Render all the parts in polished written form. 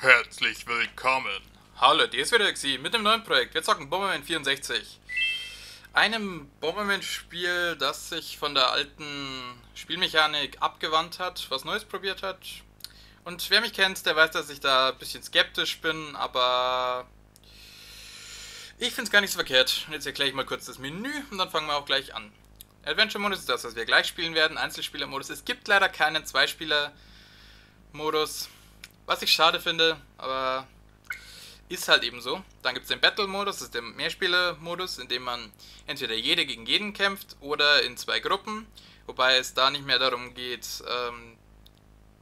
Herzlich willkommen! Hallo, hier ist wieder Kxi mit dem neuen Projekt. Wir zocken Bomberman 64. Einem Bomberman-Spiel, das sich von der alten Spielmechanik abgewandt hat, was Neues probiert hat. Und wer mich kennt, der weiß, dass ich da ein bisschen skeptisch bin, aber ich finde es gar nicht so verkehrt. Und jetzt erkläre ich mal kurz das Menü und dann fangen wir auch gleich an. Adventure-Modus ist das, was wir gleich spielen werden. Einzelspieler-Modus. Es gibt leider keinen Zweispieler-Modus. Was ich schade finde, aber ist halt eben so. Dann gibt es den Battle-Modus, das ist der Mehrspieler-Modus, in dem man entweder jeder gegen jeden kämpft oder in zwei Gruppen. Wobei es da nicht mehr darum geht,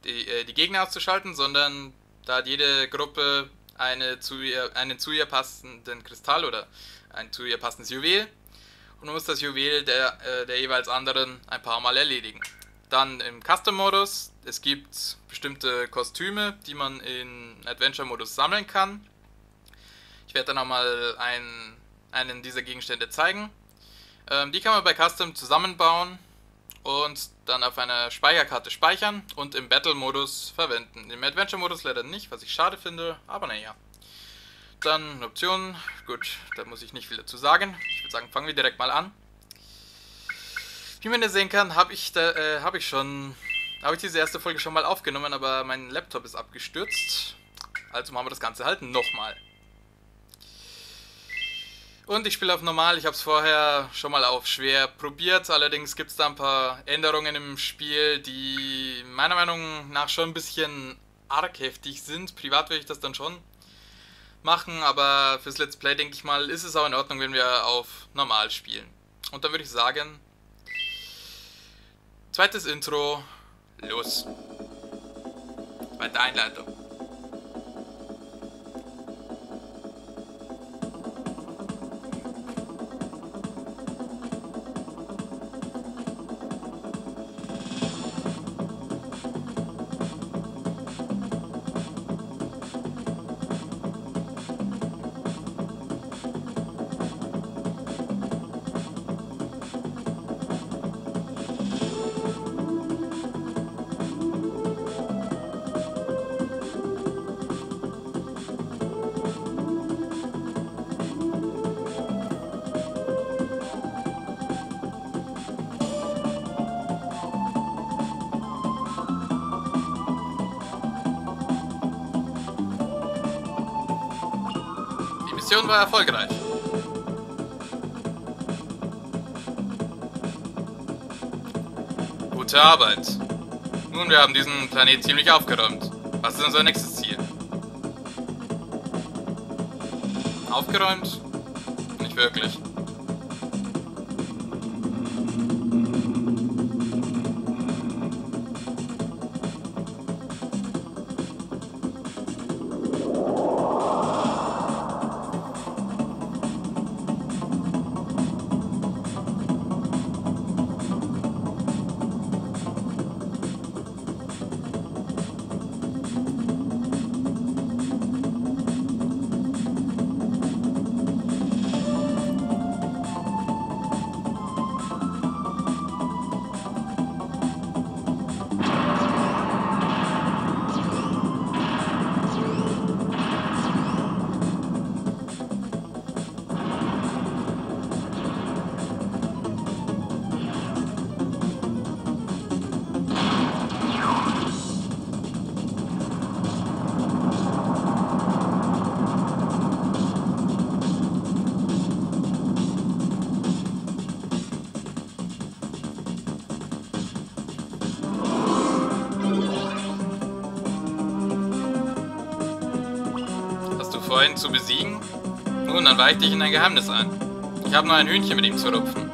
die Gegner auszuschalten, sondern da hat jede Gruppe einen zu ihr passenden Kristall oder ein zu ihr passendes Juwel. Und man muss das Juwel der jeweils anderen ein paar Mal erledigen. Dann im Custom-Modus, es gibt bestimmte Kostüme, die man im Adventure-Modus sammeln kann. Ich werde dann auch mal einen dieser Gegenstände zeigen. Die kann man bei Custom zusammenbauen und dann auf einer Speicherkarte speichern und im Battle-Modus verwenden. Im Adventure-Modus leider nicht, was ich schade finde, aber naja. Dann Optionen, gut, da muss ich nicht viel dazu sagen. Ich würde sagen, fangen wir direkt mal an. Wie man ja sehen kann, habe ich diese erste Folge schon mal aufgenommen, aber mein Laptop ist abgestürzt. Also machen wir das Ganze halt nochmal. Und ich spiele auf normal, ich habe es vorher schon mal auf schwer probiert. Allerdings gibt es da ein paar Änderungen im Spiel, die meiner Meinung nach schon ein bisschen arg heftig sind. Privat will ich das dann schon machen, aber fürs Let's Play, denke ich mal, ist es auch in Ordnung, wenn wir auf normal spielen. Und dann würde ich sagen, zweites Intro, los. Weiter Einleitung. Die Mission war erfolgreich. Gute Arbeit. Nun, wir haben diesen Planet ziemlich aufgeräumt. Was ist unser nächstes Ziel? Aufgeräumt? Nicht wirklich. Zu besiegen? Nun, dann weiche dich in ein Geheimnis ein. Ich habe nur ein Hühnchen mit ihm zu rupfen.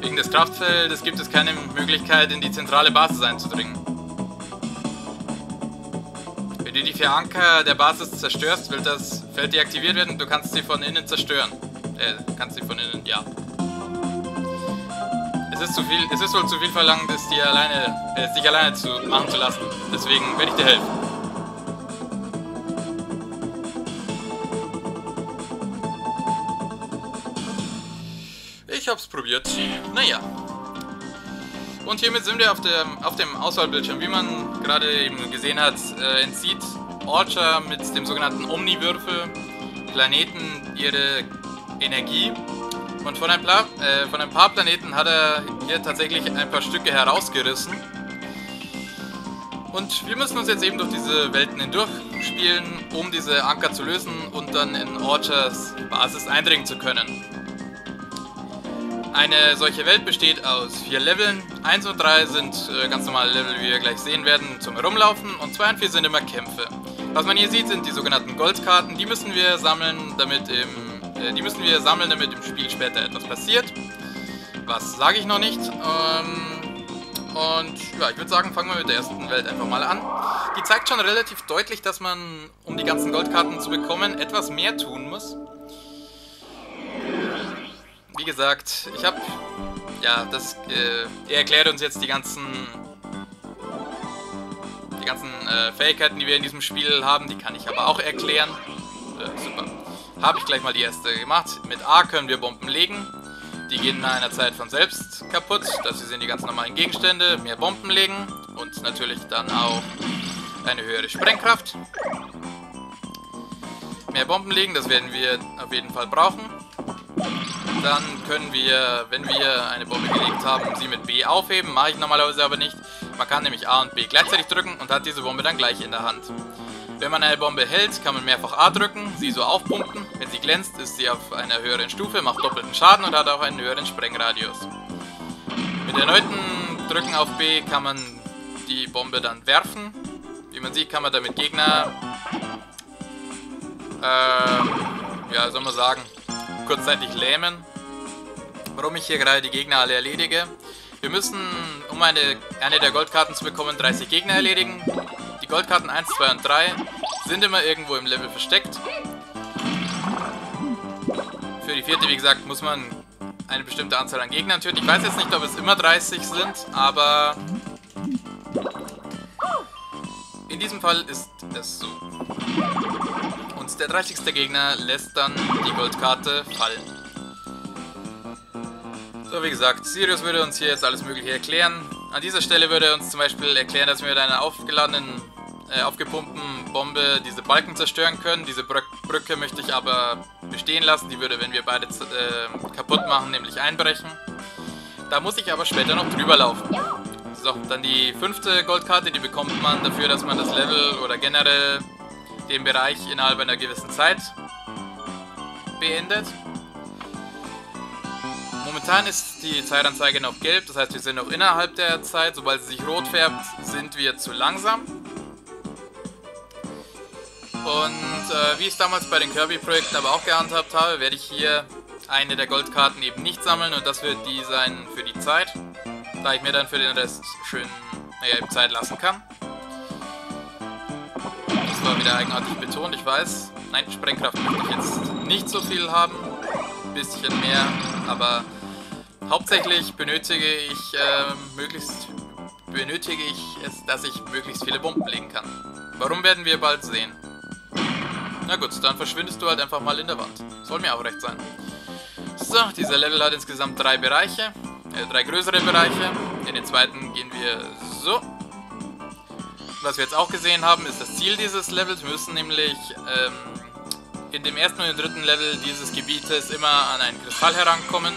Wegen des Kraftfeldes gibt es keine Möglichkeit, in die zentrale Basis einzudringen. Wenn du die vier Anker der Basis zerstörst, wird das Feld deaktiviert werden und du kannst sie von innen zerstören. Kannst sie von innen, ja. Es ist wohl zu viel verlangt, es dich alleine machen zu lassen. Deswegen werde ich dir helfen. Ich hab's probiert. Naja. Und hiermit sind wir auf dem Auswahlbildschirm. Wie man gerade eben gesehen hat, entzieht Orcher mit dem sogenannten Omniwürfel Planeten ihre Energie. Und von ein paar Planeten hat er hier tatsächlich ein paar Stücke herausgerissen. Und wir müssen uns jetzt eben durch diese Welten hindurch spielen, um diese Anker zu lösen und dann in Orchers Basis eindringen zu können. Eine solche Welt besteht aus 4 Leveln. 1 und 3 sind ganz normale Level, wie wir gleich sehen werden, zum Herumlaufen, und 2 und 4 sind immer Kämpfe. Was man hier sieht, sind die sogenannten Goldkarten. Die müssen wir sammeln, damit im Spiel später etwas passiert. Was sage ich noch nicht. Und ja, ich würde sagen, fangen wir mit der ersten Welt einfach mal an. Die zeigt schon relativ deutlich, dass man, um die ganzen Goldkarten zu bekommen, etwas mehr tun muss. Wie gesagt, er erklärt uns jetzt die ganzen Fähigkeiten, die wir in diesem Spiel haben. Die kann ich aber auch erklären. Super. Habe ich gleich mal die erste gemacht. Mit A können wir Bomben legen. Die gehen nach einer Zeit von selbst kaputt. Das sind die ganz normalen Gegenstände. Mehr Bomben legen und natürlich dann auch eine höhere Sprengkraft. Mehr Bomben legen, das werden wir auf jeden Fall brauchen. Dann können wir, wenn wir eine Bombe gelegt haben, sie mit B aufheben. Mache ich normalerweise aber nicht. Man kann nämlich A und B gleichzeitig drücken und hat diese Bombe dann gleich in der Hand. Wenn man eine Bombe hält, kann man mehrfach A drücken, sie so aufpumpen. Wenn sie glänzt, ist sie auf einer höheren Stufe, macht doppelten Schaden und hat auch einen höheren Sprengradius. Mit erneuten Drücken auf B kann man die Bombe dann werfen. Wie man sieht, kann man damit Gegner, ja, soll man sagen, kurzzeitig lähmen. Warum ich hier gerade die Gegner alle erledige? Wir müssen, um eine der Goldkarten zu bekommen, 30 Gegner erledigen. Die Goldkarten 1, 2 und 3 sind immer irgendwo im Level versteckt. Für die vierte, wie gesagt, muss man eine bestimmte Anzahl an Gegnern töten. Ich weiß jetzt nicht, ob es immer 30 sind, aber in diesem Fall ist es so. Und der 30. Gegner lässt dann die Goldkarte fallen. So, wie gesagt, Sirius würde uns hier jetzt alles Mögliche erklären. An dieser Stelle würde er uns zum Beispiel erklären, dass wir mit einer aufgepumpten Bombe diese Balken zerstören können. Diese Brücke möchte ich aber bestehen lassen. Die würde, wenn wir beide kaputt machen, nämlich einbrechen. Da muss ich aber später noch drüber laufen. So, dann die 5. Goldkarte. Die bekommt man dafür, dass man das Level oder generell den Bereich innerhalb einer gewissen Zeit beendet. Momentan ist die Zeitanzeige noch gelb, das heißt, wir sind noch innerhalb der Zeit. Sobald sie sich rot färbt, sind wir zu langsam. Und wie ich es damals bei den Kirby-Projekten aber auch gehandhabt habe, werde ich hier eine der Goldkarten eben nicht sammeln. Und das wird die sein für die Zeit, da ich mir dann für den Rest schön eben Zeit lassen kann. Das war wieder eigenartig betont, ich weiß. Nein, Sprengkraft möchte ich jetzt nicht so viel haben. Ein bisschen mehr, aber hauptsächlich benötige ich es, dass ich möglichst viele Bomben legen kann. Warum, werden wir bald sehen. Na gut, dann verschwindest du halt einfach mal in der Wand. Soll mir auch recht sein. So, dieser Level hat insgesamt 3 Bereiche. 3 größere Bereiche. In den zweiten gehen wir so. Was wir jetzt auch gesehen haben, ist das Ziel dieses Levels. Wir müssen nämlich in dem ersten und dem dritten Level dieses Gebietes immer an einen Kristall herankommen.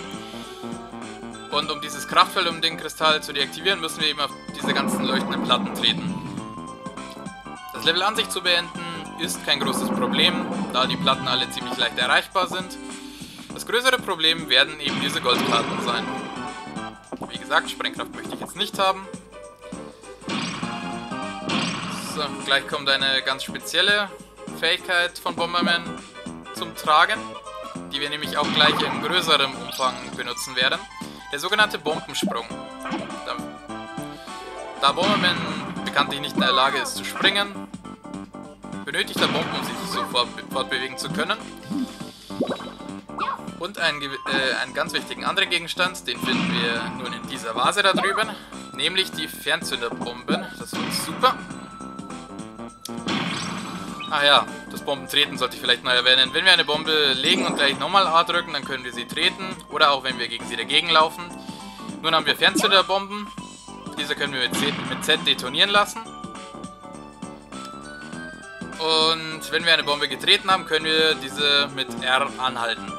Und um dieses Kraftfeld, um den Kristall zu deaktivieren, müssen wir eben auf diese ganzen leuchtenden Platten treten. Das Level an sich zu beenden ist kein großes Problem, da die Platten alle ziemlich leicht erreichbar sind. Das größere Problem werden eben diese Goldplatten sein. Wie gesagt, Sprengkraft möchte ich jetzt nicht haben. So, gleich kommt eine ganz spezielle Fähigkeit von Bomberman zum Tragen, die wir nämlich auch gleich in größerem Umfang benutzen werden. Der sogenannte Bombensprung. Da Bomberman bekanntlich nicht in der Lage ist zu springen, benötigt er Bomben, um sich sofort fortbewegen zu können. Und einen ganz wichtigen anderen Gegenstand, den finden wir nun in dieser Vase da drüben, nämlich die Fernzünderbomben. Das wird super. Ah ja, das Bombentreten sollte ich vielleicht neu erwähnen. Wenn wir eine Bombe legen und gleich nochmal A drücken, dann können wir sie treten. Oder auch wenn wir gegen sie dagegen laufen. Nun haben wir Fernzünderbomben. Diese können wir mit Z detonieren lassen. Und wenn wir eine Bombe getreten haben, können wir diese mit R anhalten.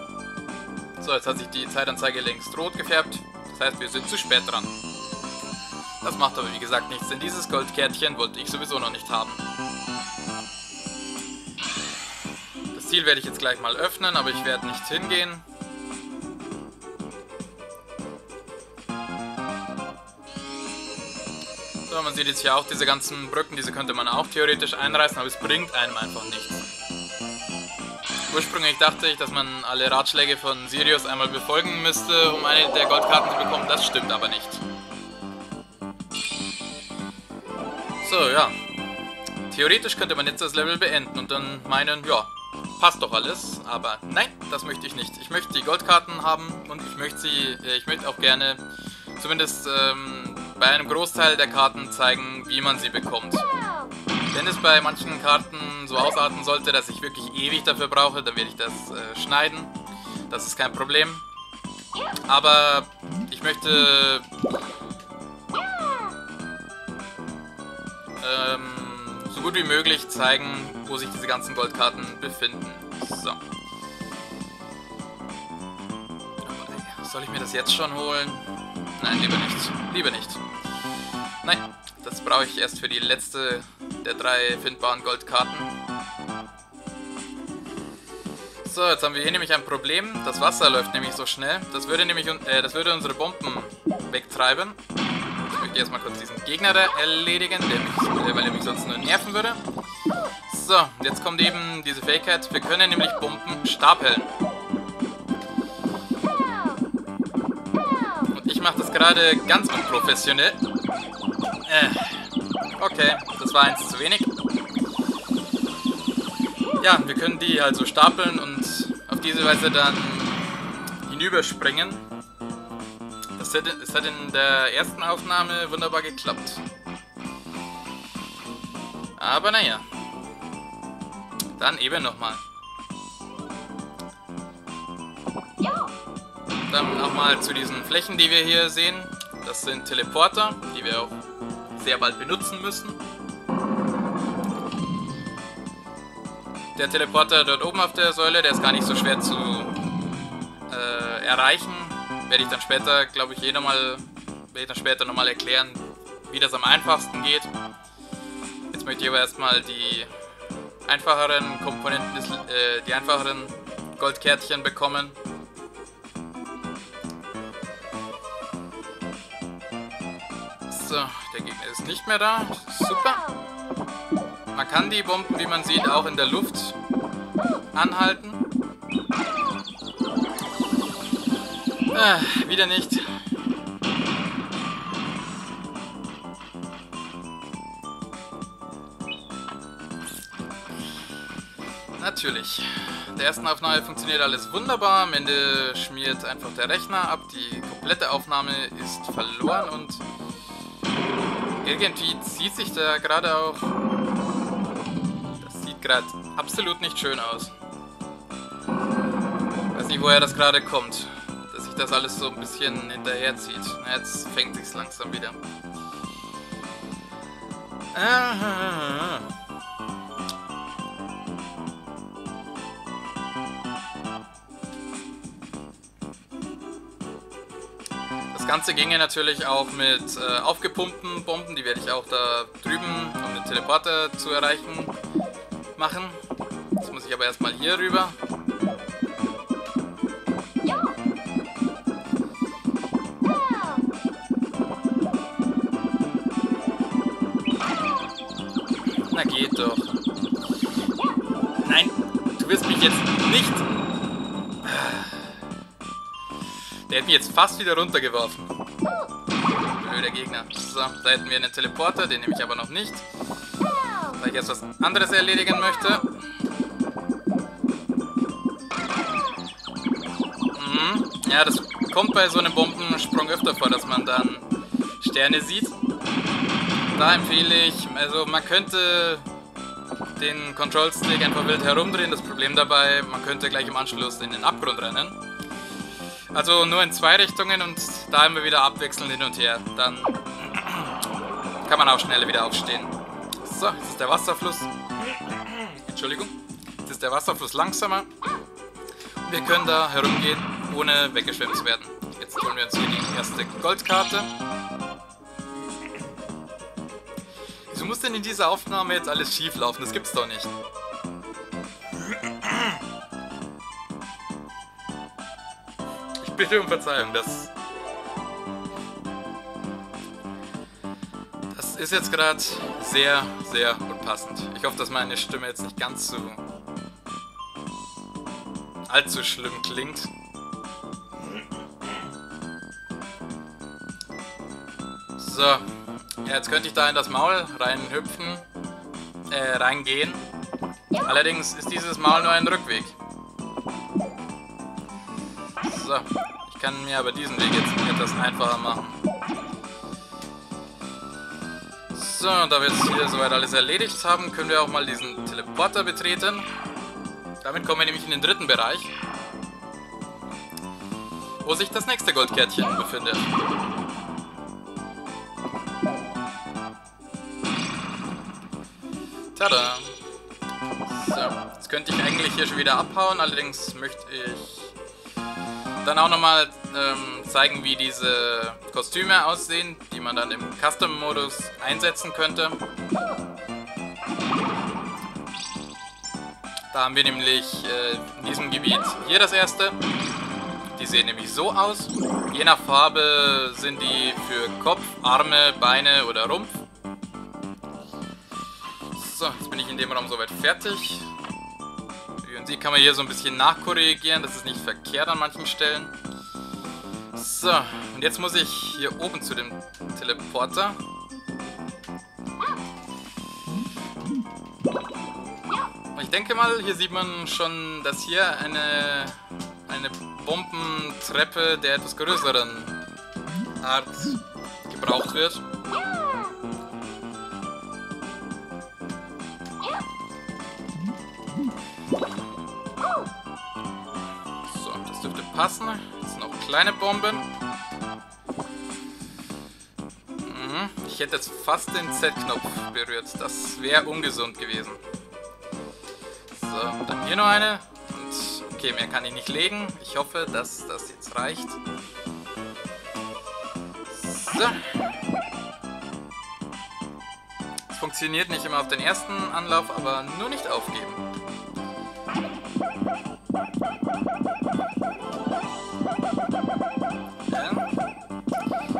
So, jetzt hat sich die Zeitanzeige längst rot gefärbt. Das heißt, wir sind zu spät dran. Das macht aber wie gesagt nichts, denn dieses Goldkärtchen wollte ich sowieso noch nicht haben. Das Ziel werde ich jetzt gleich mal öffnen, aber ich werde nicht hingehen. So, man sieht jetzt hier auch diese ganzen Brücken, diese könnte man auch theoretisch einreißen, aber es bringt einem einfach nichts. Ursprünglich dachte ich, dass man alle Ratschläge von Sirius einmal befolgen müsste, um eine der Goldkarten zu bekommen, das stimmt aber nicht. So, ja. Theoretisch könnte man jetzt das Level beenden und dann meinen, ja, passt doch alles, aber nein, das möchte ich nicht. Ich möchte die Goldkarten haben und ich möchte auch gerne zumindest bei einem Großteil der Karten zeigen, wie man sie bekommt. Wenn es bei manchen Karten so ausarten sollte, dass ich wirklich ewig dafür brauche, dann werde ich das schneiden. Das ist kein Problem. Aber ich möchte so gut wie möglich zeigen, wo sich diese ganzen Goldkarten befinden. So. Soll ich mir das jetzt schon holen? Nein, lieber nicht. Lieber nicht. Nein, das brauche ich erst für die letzte der drei findbaren Goldkarten. So, jetzt haben wir hier nämlich ein Problem. Das Wasser läuft nämlich so schnell. Das würde nämlich unsere Bomben wegtreiben. Ich möchte erstmal kurz diesen Gegner erledigen, weil er mich sonst nur nerven würde. So, jetzt kommt eben diese Fähigkeit. Wir können nämlich Bomben stapeln. Und ich mache das gerade ganz unprofessionell. Okay, das war eins zu wenig. Ja, wir können die also stapeln und auf diese Weise dann hinüberspringen. Das hat in der ersten Aufnahme wunderbar geklappt. Aber naja. Dann eben nochmal. Dann nochmal zu diesen Flächen, die wir hier sehen. Das sind Teleporter, die wir auch sehr bald benutzen müssen. Der Teleporter dort oben auf der Säule, der ist gar nicht so schwer zu erreichen. Werde ich dann später, glaube ich, nochmal erklären, wie das am einfachsten geht. Jetzt möchte ich aber erstmal die einfacheren Komponenten, die einfacheren Goldkärtchen bekommen. So, der Gegner ist nicht mehr da. Super. Man kann die Bomben, wie man sieht, auch in der Luft anhalten. Wieder nicht. Natürlich. In der ersten Aufnahme funktioniert alles wunderbar. Am Ende schmiert einfach der Rechner ab. Die komplette Aufnahme ist verloren und irgendwie zieht sich da gerade auch. Das sieht gerade absolut nicht schön aus. Ich weiß nicht, woher das gerade kommt, dass sich das alles so ein bisschen hinterherzieht. Jetzt fängt sich's langsam wieder. Das Ganze ginge natürlich auch mit aufgepumpten Bomben, die werde ich auch da drüben, um den Teleporter zu erreichen, machen. Jetzt muss ich aber erstmal hier rüber. Na geht doch. Nein, du wirst mich jetzt nicht... Der hätte mich jetzt fast wieder runtergeworfen. Blöder Gegner. So, da hätten wir einen Teleporter, den nehme ich aber noch nicht. Da ich jetzt was anderes erledigen möchte. Ja, das kommt bei so einem Bombensprung öfter vor, dass man dann Sterne sieht. Da empfehle ich, also man könnte den Control-Stick einfach wild herumdrehen. Das Problem dabei, man könnte gleich im Anschluss in den Abgrund rennen. Also nur in zwei Richtungen und da immer wieder abwechselnd hin und her. Dann Kann man auch schneller wieder aufstehen. So, jetzt ist der Wasserfluss. Entschuldigung. Jetzt ist der Wasserfluss langsamer. Und wir können da herumgehen, ohne weggeschwemmt zu werden. Jetzt holen wir uns hier die erste Goldkarte. Wieso muss denn in dieser Aufnahme jetzt alles schief laufen? Das gibt's doch nicht. Ich bitte um Verzeihung, das ist jetzt gerade sehr, sehr unpassend. Ich hoffe, dass meine Stimme jetzt nicht ganz so allzu schlimm klingt. So, ja, jetzt könnte ich da in das Maul reinhüpfen, reingehen. Allerdings ist dieses Maul nur ein Rückweg. So, ich kann mir aber diesen Weg jetzt etwas einfacher machen. So, und da wir jetzt hier soweit alles erledigt haben, können wir auch mal diesen Teleporter betreten. Damit kommen wir nämlich in den dritten Bereich, wo sich das nächste Goldkärtchen befindet. Tada! So, jetzt könnte ich eigentlich hier schon wieder abhauen, allerdings möchte ich dann auch nochmal zeigen, wie diese Kostüme aussehen, die man dann im Custom-Modus einsetzen könnte. Da haben wir nämlich in diesem Gebiet hier das erste. Die sehen nämlich so aus. Je nach Farbe sind die für Kopf, Arme, Beine oder Rumpf. So, jetzt bin ich in dem Raum soweit fertig. Wie man sieht, kann man hier so ein bisschen nachkorrigieren. Das ist nicht verkehrt an manchen Stellen. So, und jetzt muss ich hier oben zu dem Teleporter. Und ich denke mal, hier sieht man schon, dass hier eine Bombentreppe der etwas größeren Art gebraucht wird. So, das dürfte passen. Jetzt noch kleine Bomben. Ich hätte jetzt fast den Z-Knopf berührt. Das wäre ungesund gewesen. So, dann hier noch eine. Und okay, mehr kann ich nicht legen. Ich hoffe, dass das jetzt reicht. So. Es funktioniert nicht immer auf den ersten Anlauf, aber nur nicht aufgeben.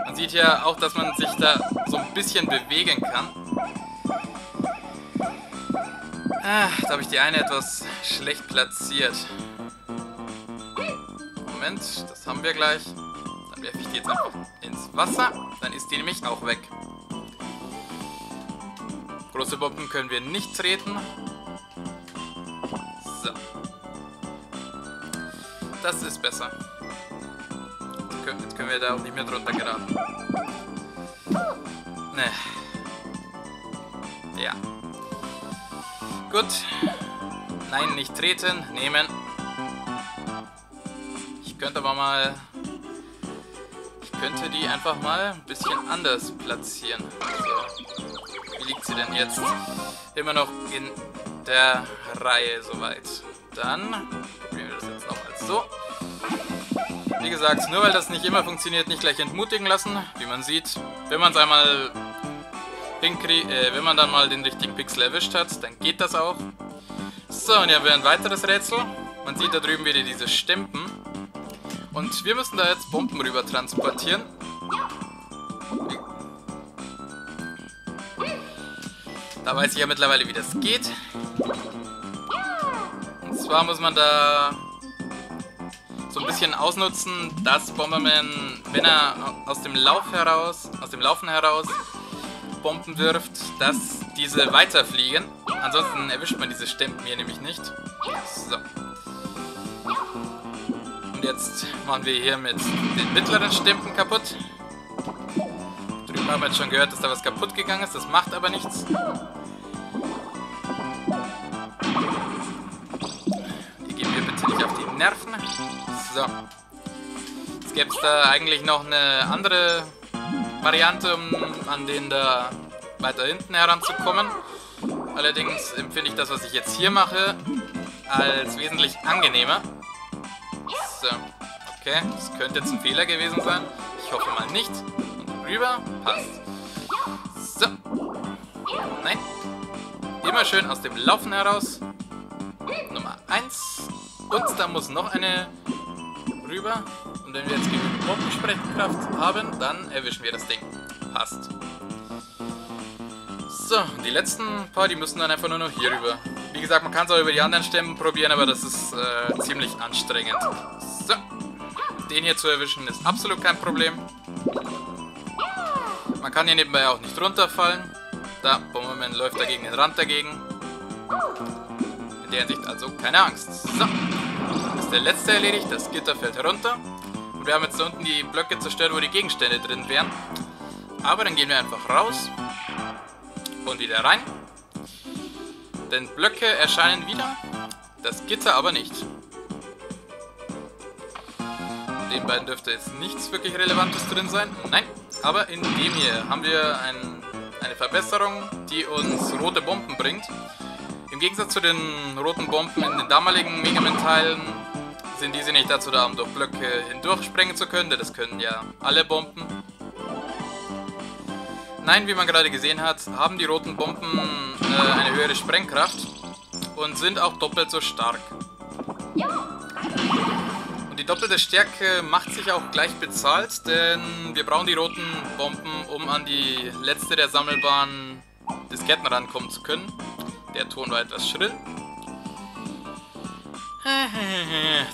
Man sieht ja auch, dass man sich da so ein bisschen bewegen kann. Da habe ich die eine etwas schlecht platziert. Moment, das haben wir gleich. Dann werfe ich die jetzt einfach ins Wasser. Dann ist die nämlich auch weg. Große Bomben können wir nicht treten. So. Das ist besser. Jetzt können wir da auch nicht mehr drunter geraten. Ne. Ja. Gut. Nein, nicht treten. Nehmen. Ich könnte aber mal... Ich könnte die einfach mal ein bisschen anders platzieren. So. Wie liegt sie denn jetzt? Immer noch in der Reihe soweit. Dann probieren wir das jetzt nochmal so. Wie gesagt, nur weil das nicht immer funktioniert, nicht gleich entmutigen lassen. Wie man sieht, wenn man es einmal hinkriegt, wenn man dann mal den richtigen Pixel erwischt hat, dann geht das auch. So, und hier haben wir ein weiteres Rätsel. Man sieht da drüben wieder diese Stimpen. Und wir müssen da jetzt Bomben rüber transportieren. Da weiß ich ja mittlerweile, wie das geht. Und zwar muss man da so ein bisschen ausnutzen, dass Bomberman, wenn er aus dem Laufen heraus Bomben wirft, dass diese weiterfliegen. Ansonsten erwischt man diese Stimpen hier nämlich nicht. So. Und jetzt machen wir hier mit den mittleren Stimpen kaputt. Drüben haben wir jetzt schon gehört, dass da was kaputt gegangen ist. Das macht aber nichts. Die gehen wir bitte nicht auf die Nerven. So. Jetzt gäbe es da eigentlich noch eine andere Variante, um an den da weiter hinten heranzukommen. Allerdings empfinde ich das, was ich jetzt hier mache, als wesentlich angenehmer. So, okay, das könnte jetzt ein Fehler gewesen sein. Ich hoffe mal nicht. Und rüber, passt. So. Nein. Immer schön aus dem Laufen heraus. Nummer 1. Und da muss noch eine rüber. Und wenn wir jetzt genügend Bombensprengkraft haben, dann erwischen wir das Ding. Passt. So, die letzten paar, die müssen dann einfach nur noch hier rüber. Wie gesagt, man kann es auch über die anderen Stämme probieren, aber das ist ziemlich anstrengend. So. Den hier zu erwischen ist absolut kein Problem. Man kann hier nebenbei auch nicht runterfallen. Da, Bomberman läuft dagegen den Rand dagegen. In der Hinsicht also keine Angst. So, ist der letzte erledigt, das Gitter fällt herunter. Und wir haben jetzt da unten die Blöcke zerstört, wo die Gegenstände drin wären. Aber dann gehen wir einfach raus und wieder rein. Denn Blöcke erscheinen wieder, das Gitter aber nicht. Den beiden dürfte jetzt nichts wirklich Relevantes drin sein. Nein, aber in dem hier haben wir eine Verbesserung, die uns rote Bomben bringt. Im Gegensatz zu den roten Bomben in den damaligen Mega Man-Teilen sind diese nicht dazu da, um durch Blöcke hindurch sprengen zu können, denn das können ja alle Bomben. Nein, wie man gerade gesehen hat, haben die roten Bomben eine höhere Sprengkraft und sind auch doppelt so stark. Die doppelte Stärke macht sich auch gleich bezahlt, denn wir brauchen die roten Bomben, um an die letzte der sammelbaren Disketten rankommen zu können. Der Ton war etwas schrill.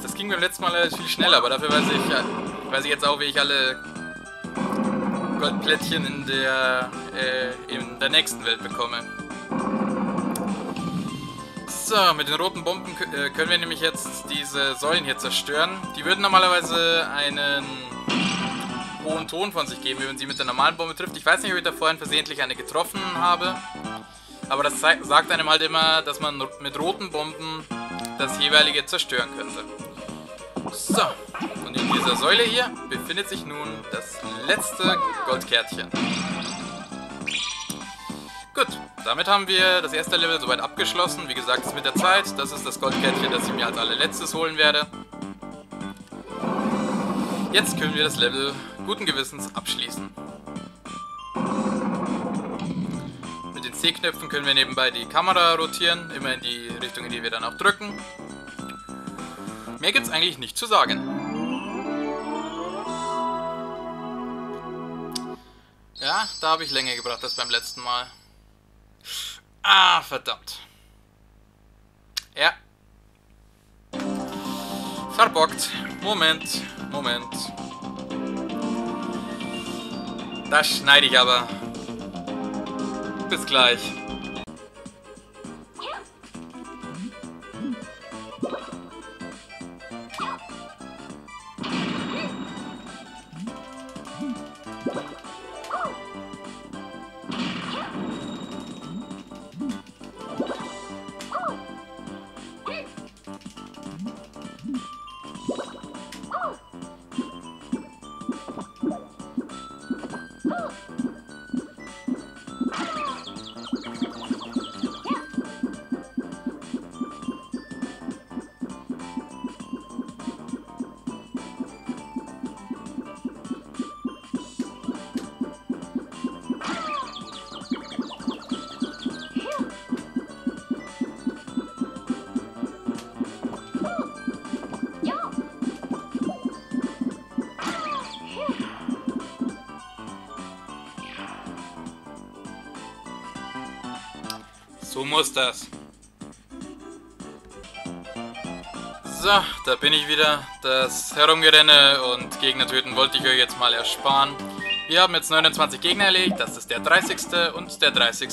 Das ging beim letzten Mal viel schneller, aber dafür weiß ich jetzt auch, wie ich alle Goldplättchen in der nächsten Welt bekomme. So, mit den roten Bomben können wir nämlich jetzt diese Säulen hier zerstören. Die würden normalerweise einen hohen Ton von sich geben, wenn man sie mit der normalen Bombe trifft. Ich weiß nicht, ob ich da vorhin versehentlich eine getroffen habe, aber das sagt einem halt immer, dass man mit roten Bomben das jeweilige zerstören könnte. So, und in dieser Säule hier befindet sich nun das letzte Goldkärtchen. Gut, damit haben wir das erste Level soweit abgeschlossen. Wie gesagt, es ist mit der Zeit. Das ist das Goldkärtchen, das ich mir als allerletztes holen werde. Jetzt können wir das Level guten Gewissens abschließen. Mit den C-Knöpfen können wir nebenbei die Kamera rotieren, immer in die Richtung, in die wir dann auch drücken. Mehr gibt es eigentlich nicht zu sagen. Ja, da habe ich länger gebraucht als beim letzten Mal. Ah, verdammt. Ja. Verbockt. Moment. Das schneide ich aber. Bis gleich. So muss das. So, da bin ich wieder. Das Herumgerenne und Gegner töten wollte ich euch jetzt mal ersparen. Wir haben jetzt 29 Gegner erlegt. Das ist der 30. Und der 30.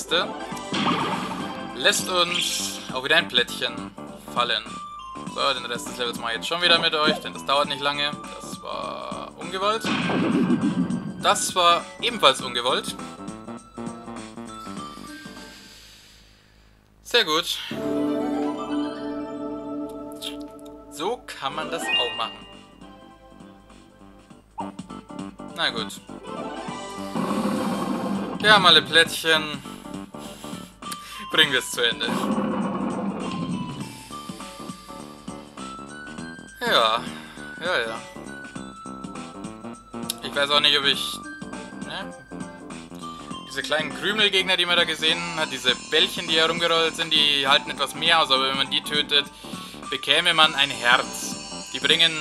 lässt uns auch wieder ein Plättchen fallen. So, den Rest des Levels mache ich jetzt schon wieder mit euch, denn das dauert nicht lange. Das war ungewollt. Das war ebenfalls ungewollt. Sehr gut. So kann man das auch machen. Na gut. Ja, mal ein Plättchen. Bringen wir es zu Ende. Ja, ja, ja. Ich weiß auch nicht, ob ich... Ne? Diese kleinen Krümelgegner, die man da gesehen hat, diese Bällchen, die herumgerollt sind, die halten etwas mehr aus, aber wenn man die tötet, bekäme man ein Herz. Die bringen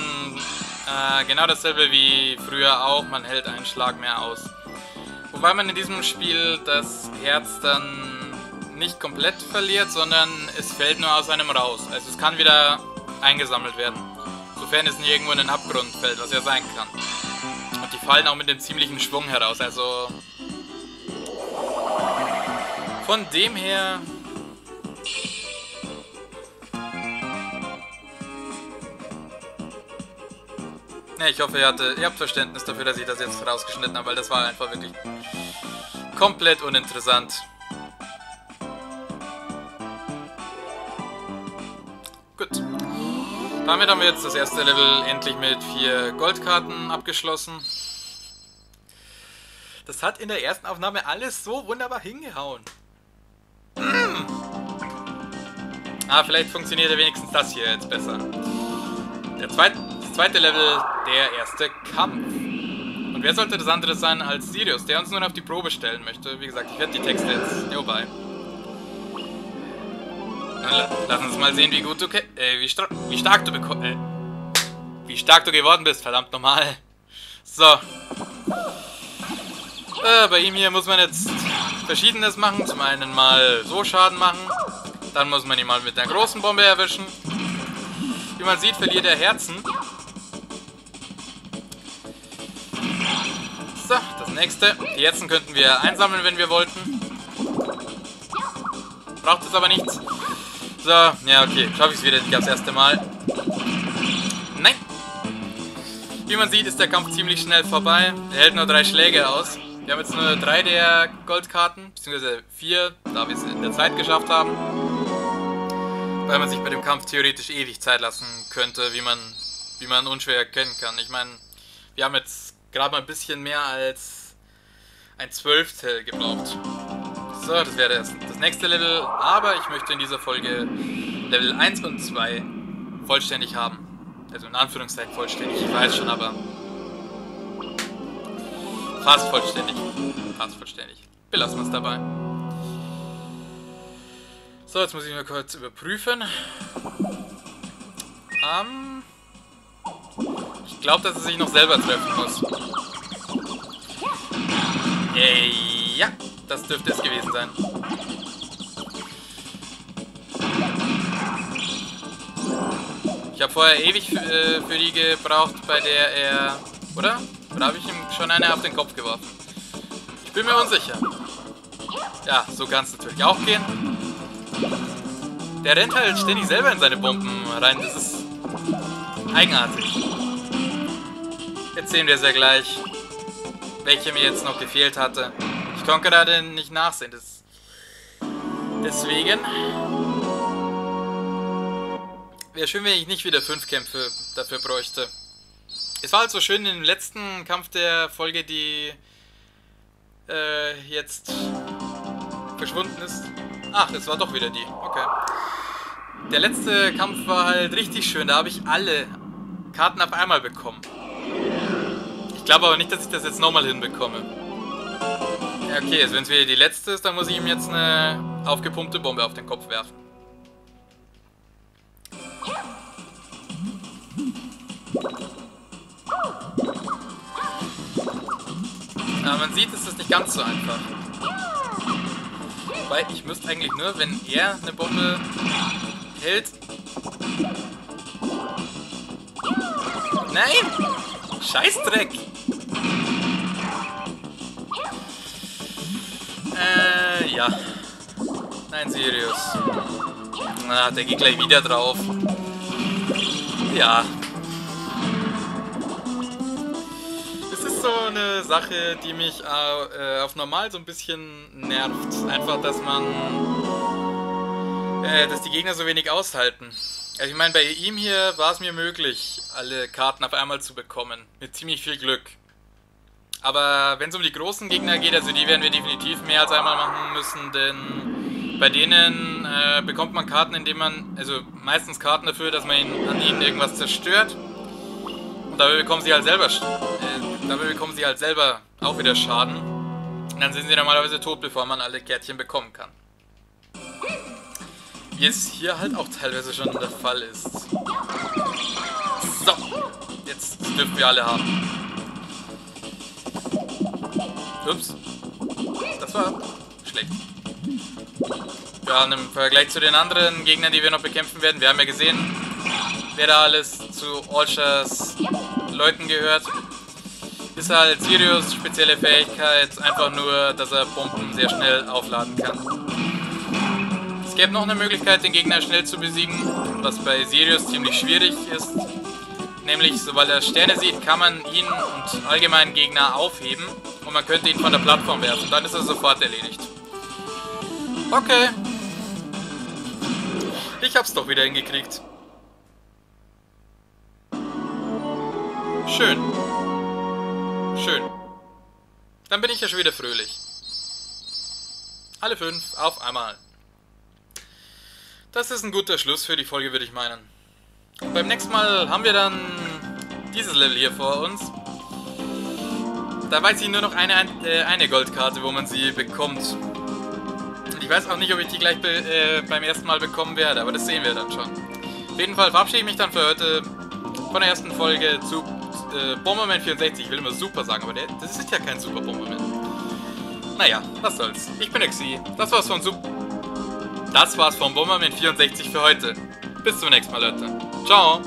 genau dasselbe wie früher auch, man hält einen Schlag mehr aus. Wobei man in diesem Spiel das Herz dann nicht komplett verliert, sondern es fällt nur aus einem raus. Also es kann wieder eingesammelt werden, sofern es nicht irgendwo in den Abgrund fällt, was ja sein kann. Und die fallen auch mit dem ziemlichen Schwung heraus, also... Von dem her... Ne, ich hoffe, ihr habt Verständnis dafür, dass ich das jetzt rausgeschnitten habe, weil das war einfach wirklich komplett uninteressant. Gut. Damit haben wir jetzt das erste Level endlich mit 4 Goldkarten abgeschlossen. Das hat in der ersten Aufnahme alles so wunderbar hingehauen. Ah, vielleicht funktioniert ja wenigstens das hier jetzt besser. Das zweite Level, der erste Kampf. Und wer sollte das andere sein als Sirius, der uns nun auf die Probe stellen möchte? Wie gesagt, ich werde die Texte jetzt nebenbei. Lass uns mal sehen, wie gut du wie stark du geworden bist, verdammt nochmal. So. Bei ihm hier muss man jetzt Verschiedenes machen. Zum einen mal so Schaden machen. Dann muss man ihn mal mit einer großen Bombe erwischen. Wie man sieht, verliert er Herzen. So, das nächste. Die Herzen könnten wir einsammeln, wenn wir wollten. Braucht es aber nichts. So, ja okay. Schaffe ich es wieder, ich glaube das erste Mal. Nein. Wie man sieht, ist der Kampf ziemlich schnell vorbei. Er hält nur 3 Schläge aus. Wir haben jetzt nur 3 der Goldkarten, beziehungsweise 4, da wir es in der Zeit geschafft haben. Weil man sich bei dem Kampf theoretisch ewig Zeit lassen könnte, wie man unschwer erkennen kann. Ich meine, wir haben jetzt gerade mal ein bisschen mehr als ein 1/12 gebraucht. So, das wäre das nächste Level, aber ich möchte in dieser Folge Level 1 und 2 vollständig haben. Also in Anführungszeichen vollständig, ich weiß schon, aber... Fast vollständig. Fast vollständig. Belassen wir es dabei. So, jetzt muss ich mal kurz überprüfen. Ich glaube, dass er sich noch selber treffen muss. Ja, das dürfte es gewesen sein. Ich habe vorher ewig für die gebraucht, bei der er... Oder? Oder habe ich ihm schon eine auf den Kopf geworfen? Ich bin mir unsicher. Ja, so kann es natürlich auch gehen. Der rennt halt ständig selber in seine Bomben rein. Das ist eigenartig. Jetzt sehen wir es ja gleich, welche mir jetzt noch gefehlt hatte. Ich konnte gerade nicht nachsehen. Deswegen... Wäre schön, wenn ich nicht wieder 5 Kämpfe dafür bräuchte. Es war halt so schön im letzten Kampf der Folge, die jetzt verschwunden ist. Ach, es war doch wieder die. Okay. Der letzte Kampf war halt richtig schön. Da habe ich alle Karten auf einmal bekommen. Ich glaube aber nicht, dass ich das jetzt nochmal hinbekomme. Ja, okay, also wenn es wieder die letzte ist, dann muss ich ihm jetzt eine aufgepumpte Bombe auf den Kopf werfen. Aber man sieht, es ist nicht ganz so einfach. Weil ich müsste eigentlich nur, wenn er eine Bombe hält... Nein! Scheißdreck! Ja. Nein, Sirius. Na, der geht gleich wieder drauf. Ja. So eine Sache, die mich auf normal so ein bisschen nervt. Einfach, dass man... dass die Gegner so wenig aushalten. Also ich meine, bei ihm hier war es mir möglich, alle Karten auf einmal zu bekommen. Mit ziemlich viel Glück. Aber wenn es um die großen Gegner geht, also die werden wir definitiv mehr als einmal machen müssen, denn bei denen bekommt man Karten, indem man, also meistens Karten dafür, dass man an ihnen irgendwas zerstört. Und dabei bekommen sie halt selber auch wieder Schaden. Und dann sind sie normalerweise tot, bevor man alle Kärtchen bekommen kann. Wie es hier halt auch teilweise schon der Fall ist. So, jetzt dürfen wir alle haben. Ups, das war schlecht. Ja, im Vergleich zu den anderen Gegnern, die wir noch bekämpfen werden, wir haben ja gesehen, wer da alles zu Orchas Leuten gehört, ist halt Sirius spezielle Fähigkeit, einfach nur, dass er Bomben sehr schnell aufladen kann. Es gäbe noch eine Möglichkeit, den Gegner schnell zu besiegen, was bei Sirius ziemlich schwierig ist. Nämlich, sobald er Sterne sieht, kann man ihn und allgemein Gegner aufheben und man könnte ihn von der Plattform werfen. Dann ist er sofort erledigt. Okay. Ich hab's doch wieder hingekriegt. Schön. Schön. Dann bin ich ja schon wieder fröhlich. Alle 5 auf einmal. Das ist ein guter Schluss für die Folge, würde ich meinen. Und beim nächsten Mal haben wir dann dieses Level hier vor uns. Da weiß ich nur noch eine Goldkarte, wo man sie bekommt. Ich weiß auch nicht, ob ich die gleich beim ersten Mal bekommen werde, aber das sehen wir dann schon. Auf jeden Fall verabschiede ich mich dann für heute von der ersten Folge zu Bomberman 64. Ich will immer super sagen, aber das ist ja kein super Bomberman. Naja, was soll's. Ich bin Kxi. Das war's von Bomberman 64 für heute. Bis zum nächsten Mal, Leute. Ciao.